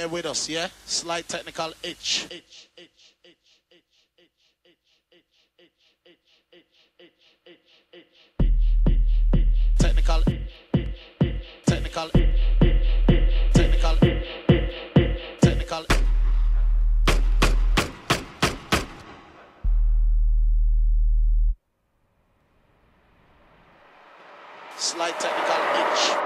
bear with us, yeah? Slight technical itch. Technical itch. Technical itch. Technical itch. Technical itch. Slight technical itch.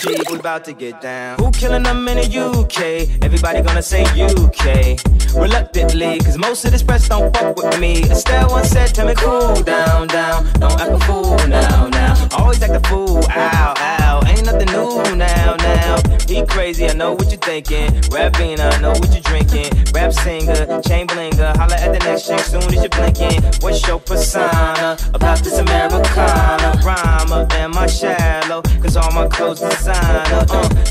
bunch of people about to get down. Who killing them in the UK? Everybody gonna say UK. Reluctantly, cause most of this press don't fuck with me. Estelle once said, tell me cool down, down. Don't act a fool now, now. Always act a fool, ow, ow. Ain't nothing new now, now. Be crazy, I know what you're thinking. Rapina, I know what you're drinking. Rap singer, chain blinger. Holla at the next chick soon as you're blinking. What's your persona about this Americana? Rhymer, am I shallow? Cause all my clothes designer.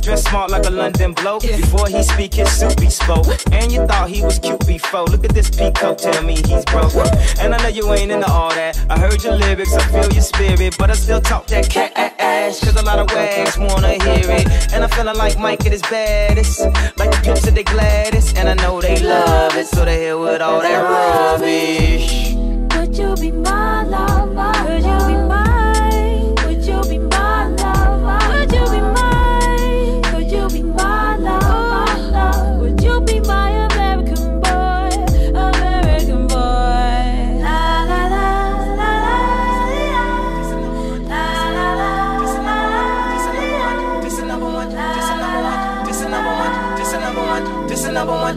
Dress smart like a London bloke. Before he speak, his suit be spoke. And you thought he was cute before. Look at this peacoat, tell me he's broke. And I know you ain't into all that. I heard your lyrics, I feel your spirit, but I still talk that cat ass. Cause a lot of wags wanna hear it. And I'm feeling like Mike at his baddest, like the pimps at the gladdest. And I know they love it, so they here with all that rubbish. Would you be my lover? Would you be mine? Would you be my lover? Would you be mine? Would you be my lover? Would you be my American boy? American boy. La la la la la. La la la. This is number one. This is number one. This is number one. This is number one. This is number one.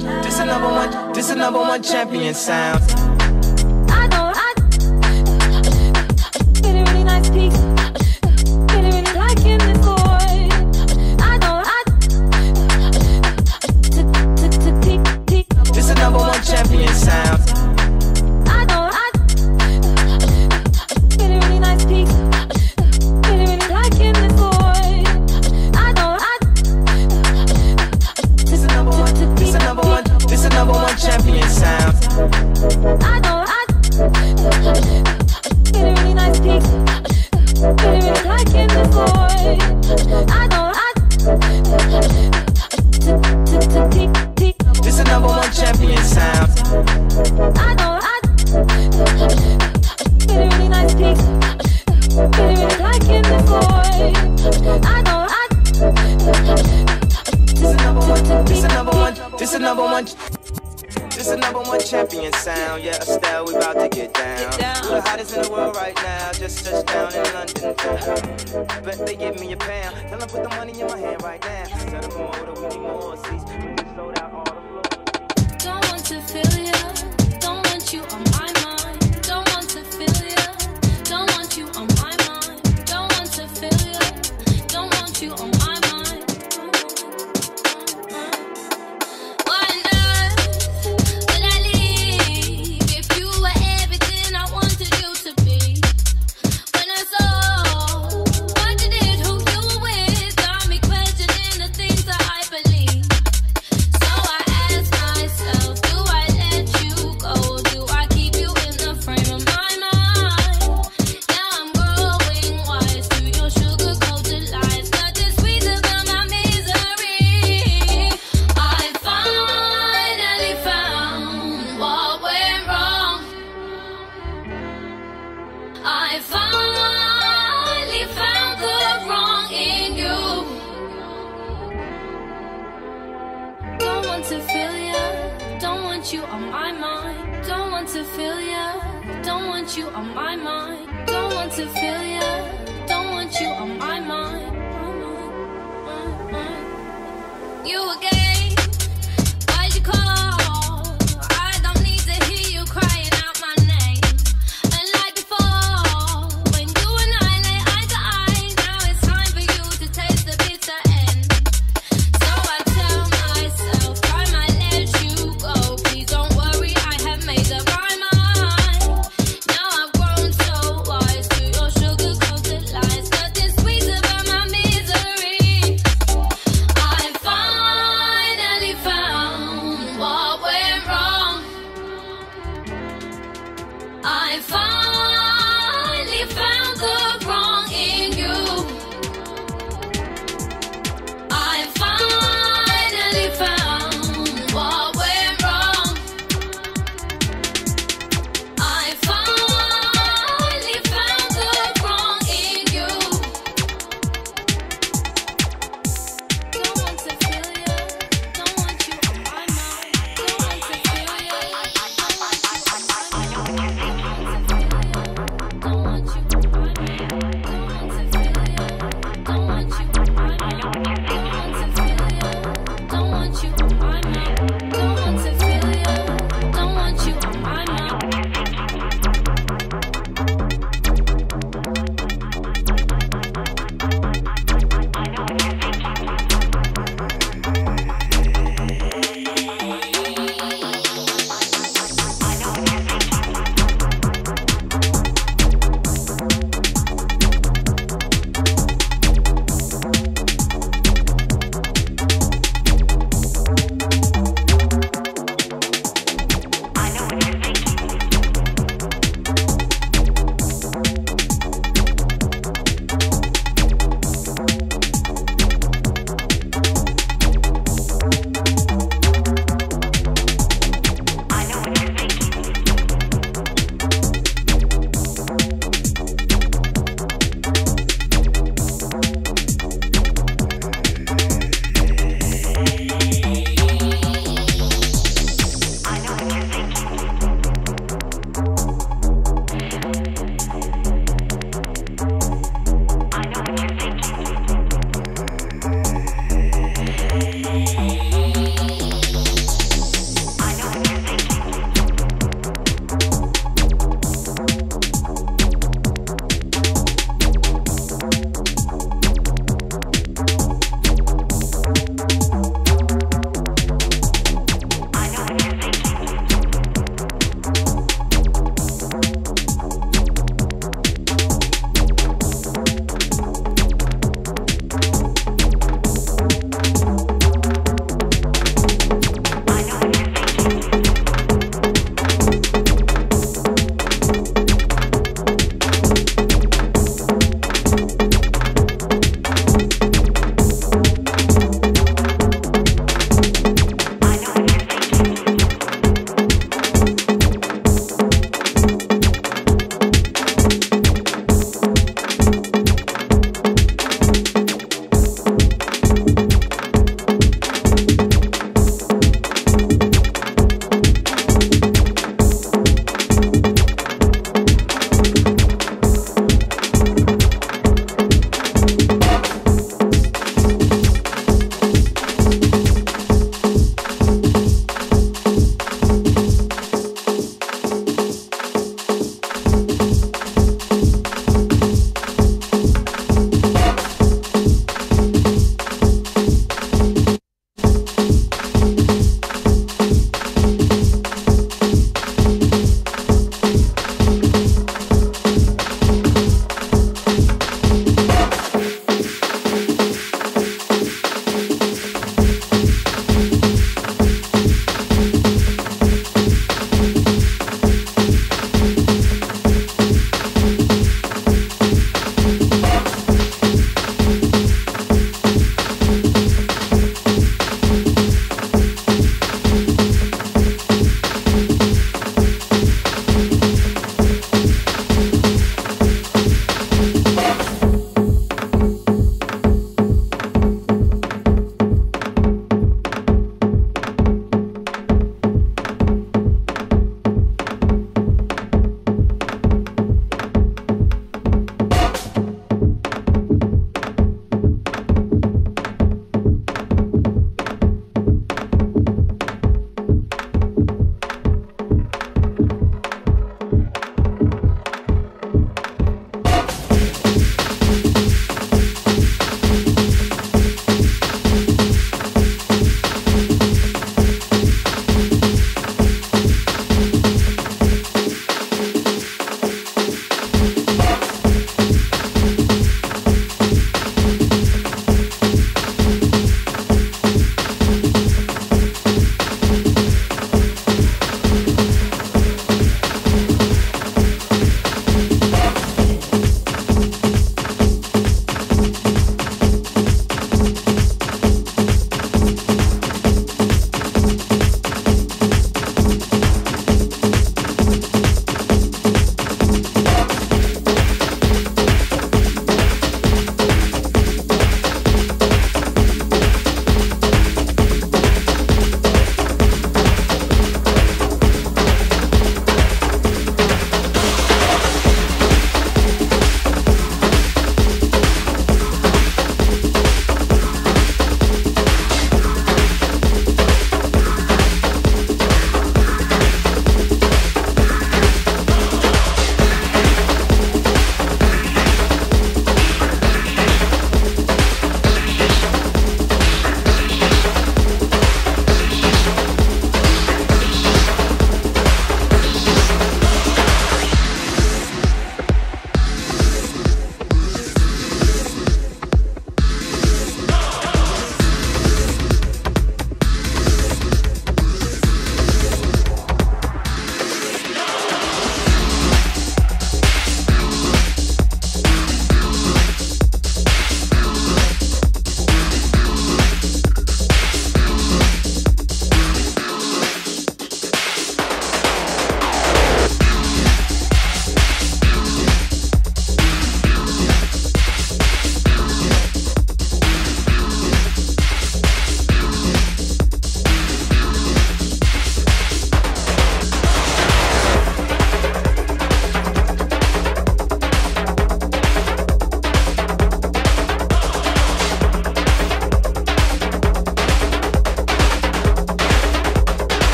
This is number one champion sound. This is number one champion sound. Yeah, Estelle, we about to get down. We're the hottest in the world right now. Just touched down in London town. Bet they give me a pound. Tell them put the money in my hand right now. Tell them come over, we need more seats. We sold out all the floor. Don't want to feel you. Don't want you on my mind. Don't want to feel you. Don't want you on my mind. Don't want to feel you. Don't want you on my mind. You on my mind, don't want to feel ya. Don't want you on my mind, don't want to feel ya. Don't want you on my mind. You again? Why'd you call? I don't need to hear you crying out my name. And like before, when you and I lay eye to eye, now it's time for you to taste the bitter end. So I tell myself, I might let you go. Now I've grown so wise to your sugar coated lies. Got this squeeze about my